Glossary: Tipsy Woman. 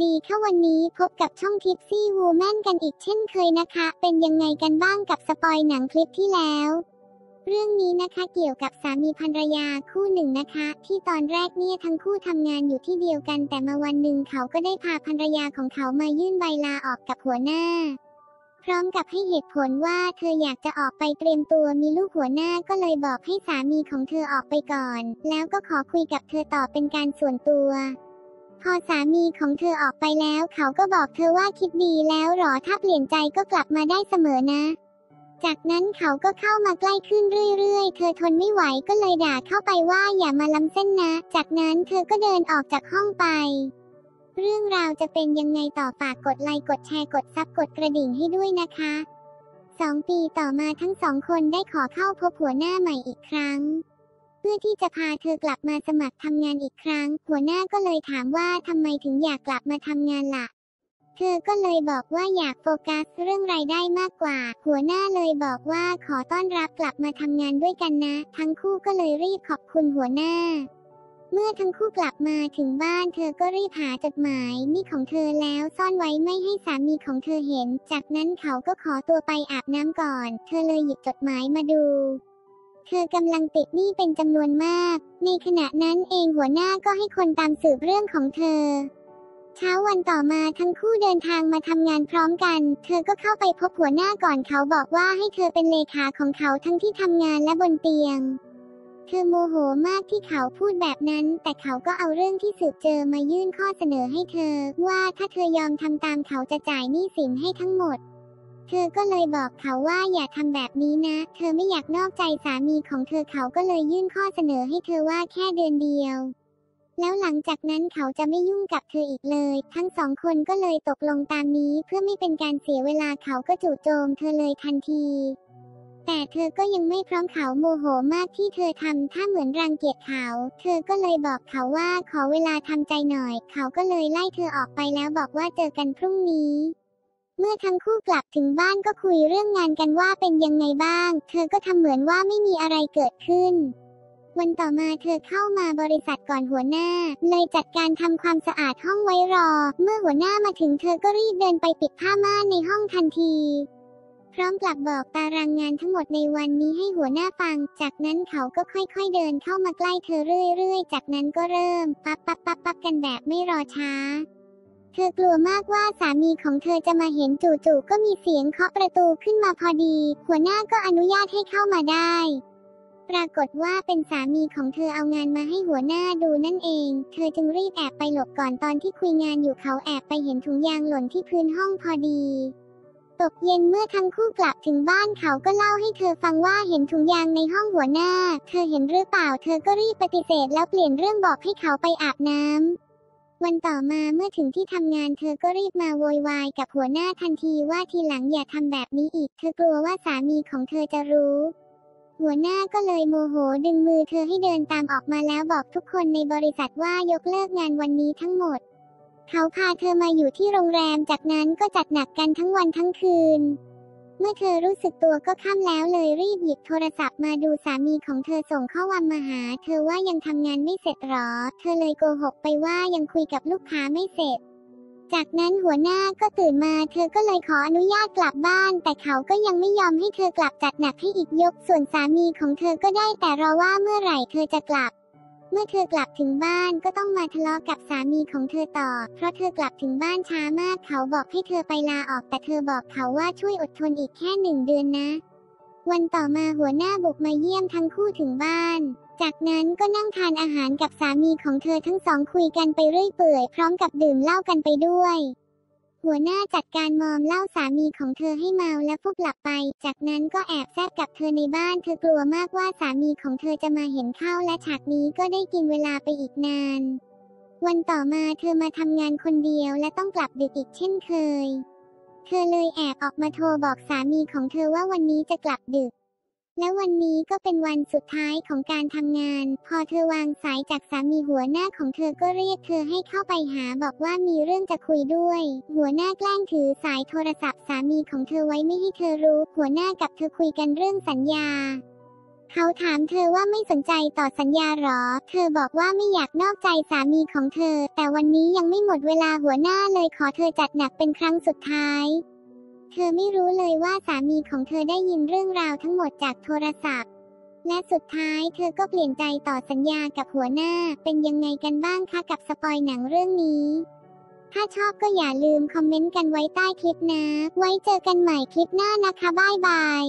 ดีค่ะวันนี้พบกับช่อง Tipsy Woman กันอีกเช่นเคยนะคะเป็นยังไงกันบ้างกับสปอยหนังคลิปที่แล้วเรื่องนี้นะคะเกี่ยวกับสามีภรรยาคู่หนึ่งนะคะที่ตอนแรกเนี่ยทั้งคู่ทำงานอยู่ที่เดียวกันแต่มาวันหนึ่งเขาก็ได้พาภรรยาของเขามายื่นใบลาออกกับหัวหน้าพร้อมกับให้เหตุผลว่าเธออยากจะออกไปเตรียมตัวมีลูกหัวหน้าก็เลยบอกให้สามีของเธอออกไปก่อนแล้วก็ขอคุยกับเธอต่อเป็นการส่วนตัวพอสามีของเธอออกไปแล้วเขาก็บอกเธอว่าคิดดีแล้วหรอถ้าเปลี่ยนใจก็กลับมาได้เสมอนะจากนั้นเขาก็เข้ามาใกล้ขึ้นเรื่อยๆเธอทนไม่ไหวก็เลยด่าเข้าไปว่าอย่ามาล้ำเส้นนะจากนั้นเธอก็เดินออกจากห้องไปเรื่องราวจะเป็นยังไงต่อฝากกดไลค์กดแชร์กดซับกดกระดิ่งให้ด้วยนะคะ2 ปีต่อมาทั้ง2คนได้ขอเข้าพบหัวหน้าใหม่อีกครั้งเพื่อที่จะพาเธอกลับมาสมัครทำงานอีกครั้งหัวหน้าก็เลยถามว่าทำไมถึงอยากกลับมาทำงานล่ะเธอก็เลยบอกว่าอยากโฟกัสเรื่องรายได้มากกว่าหัวหน้าเลยบอกว่าขอต้อนรับกลับมาทำงานด้วยกันนะทั้งคู่ก็เลยรีบขอบคุณหัวหน้าเมื่อทั้งคู่กลับมาถึงบ้านเธอก็รีบหาจดหมายนี่ของเธอแล้วซ่อนไว้ไม่ให้สามีของเธอเห็นจากนั้นเขาก็ขอตัวไปอาบน้ำก่อนเธอเลยหยิบจดหมายมาดูเธอกำลังติดหนี้เป็นจำนวนมากในขณะนั้นเองหัวหน้าก็ให้คนตามสืบเรื่องของเธอเช้าวันต่อมาทั้งคู่เดินทางมาทำงานพร้อมกันเธอก็เข้าไปพบหัวหน้าก่อนเขาบอกว่าให้เธอเป็นเลขาของเขาทั้งที่ทำงานและบนเตียงเธอโมโหมากที่เขาพูดแบบนั้นแต่เขาก็เอาเรื่องที่สืบเจอมายื่นข้อเสนอให้เธอว่าถ้าเธอยอมทำตามเขาจะจ่ายหนี้สินให้ทั้งหมดเธอก็เลยบอกเขาว่าอย่าทำแบบนี้นะเธอไม่อยากนอกใจสามีของเธอเขาก็เลยยื่นข้อเสนอให้เธอว่าแค่เดือนเดียวแล้วหลังจากนั้นเขาจะไม่ยุ่งกับเธออีกเลยทั้งสองคนก็เลยตกลงตามนี้เพื่อไม่เป็นการเสียเวลาเขาก็จู่โจมเธอเลยทันทีแต่เธอก็ยังไม่พร้อมเขาโมโหมากที่เธอทำถ้าเหมือนรังเกียจเขาเธอก็เลยบอกเขาว่าขอเวลาทำใจหน่อยเขาก็เลยไล่เธอออกไปแล้วบอกว่าเจอกันพรุ่งนี้เมื่อทั้งคู่กลับถึงบ้านก็คุยเรื่องงานกันว่าเป็นยังไงบ้างเธอก็ทำเหมือนว่าไม่มีอะไรเกิดขึ้นวันต่อมาเธอเข้ามาบริษัทก่อนหัวหน้าเลยจัดการทำความสะอาดห้องไว้รอเมื่อหัวหน้ามาถึงเธอก็รีบเดินไปปิดผ้าม่านในห้องทันทีพร้อมกลับบอกตารางงานทั้งหมดในวันนี้ให้หัวหน้าฟังจากนั้นเขาก็ค่อยๆเดินเข้ามาใกล้เธอเรื่อยๆจากนั้นก็เริ่มปั๊บกันแบบไม่รอช้าเธอกลัวมากว่าสามีของเธอจะมาเห็นจู่ๆก็มีเสียงเคาะประตูขึ้นมาพอดีหัวหน้าก็อนุญาตให้เข้ามาได้ปรากฏว่าเป็นสามีของเธอเอางานมาให้หัวหน้าดูนั่นเองเธอจึงรีบแอบไปหลบก่อนตอนที่คุยงานอยู่เขาแอบไปเห็นถุงยางหล่นที่พื้นห้องพอดีตกเย็นเมื่อทั้งคู่กลับถึงบ้านเขาก็เล่าให้เธอฟังว่าเห็นถุงยางในห้องหัวหน้าเธอเห็นหรือเปล่าเธอก็รีบปฏิเสธแล้วเปลี่ยนเรื่องบอกให้เขาไปอาบน้ำวันต่อมาเมื่อถึงที่ทำงานเธอก็รีบมาโวยวายกับหัวหน้าทันทีว่าทีหลังอย่าทำแบบนี้อีกเธอกลัวว่าสามีของเธอจะรู้หัวหน้าก็เลยโมโหดึงมือเธอให้เดินตามออกมาแล้วบอกทุกคนในบริษัทว่ายกเลิกงานวันนี้ทั้งหมดเขาพาเธอมาอยู่ที่โรงแรมจากนั้นก็จัดหนักกันทั้งวันทั้งคืนเมื่อเธอรู้สึกตัวก็ค่ำแล้วเลยรีบหยิบโทรศัพท์มาดูสามีของเธอส่งข้อความมาหาเธอว่ายังทำงานไม่เสร็จหรอเธอเลยโกหกไปว่ายังคุยกับลูกค้าไม่เสร็จจากนั้นหัวหน้าก็ตื่นมาเธอก็เลยขออนุญาตกลับบ้านแต่เขาก็ยังไม่ยอมให้เธอกลับจัดหนักให้อีกยกส่วนสามีของเธอก็ได้แต่รอว่าเมื่อไหร่เธอจะกลับเมื่อเธอกลับถึงบ้านก็ต้องมาทะเลาะกับสามีของเธอต่อเพราะเธอกลับถึงบ้านช้ามากเขาบอกให้เธอไปลาออกแต่เธอบอกเขาว่าช่วยอดทนอีกแค่1 เดือนนะวันต่อมาหัวหน้าบุกมาเยี่ยมทั้งคู่ถึงบ้านจากนั้นก็นั่งทานอาหารกับสามีของเธอทั้งสองคุยกันไปเรื่อยเปื่อยพร้อมกับดื่มเหล้ากันไปด้วยหัวหน้าจัดการมอมเหล้าสามีของเธอให้เมาและฟุบหลับไปจากนั้นก็แอบแซบกับเธอในบ้านเธอกลัวมากว่าสามีของเธอจะมาเห็นเข้าและฉากนี้ก็ได้กินเวลาไปอีกนานวันต่อมาเธอมาทำงานคนเดียวและต้องกลับดึกอีกเช่นเคยเธอเลยแอบออกมาโทรบอกสามีของเธอว่าวันนี้จะกลับดึกและวันนี้ก็เป็นวันสุดท้ายของการทำงานพอเธอวางสายจากสามีหัวหน้าของเธอก็เรียกเธอให้เข้าไปหาบอกว่ามีเรื่องจะคุยด้วยหัวหน้าแกล้งถือสายโทรศัพท์สามีของเธอไว้ไม่ให้เธอรู้หัวหน้ากับเธอคุยกันเรื่องสัญญา เขาถามเธอว่าไม่สนใจต่อสัญญาหรอเธอบอกว่าไม่อยากนอกใจสามีของเธอแต่วันนี้ยังไม่หมดเวลาหัวหน้าเลยขอเธอจัดหนักเป็นครั้งสุดท้ายเธอไม่รู้เลยว่าสามีของเธอได้ยินเรื่องราวทั้งหมดจากโทรศัพท์และสุดท้ายเธอก็เปลี่ยนใจต่อสัญญากับหัวหน้าเป็นยังไงกันบ้างคะกับสปอยหนังเรื่องนี้ถ้าชอบก็อย่าลืมคอมเมนต์กันไว้ใต้คลิปนะไว้เจอกันใหม่คลิปหน้านะคะบ๊ายบาย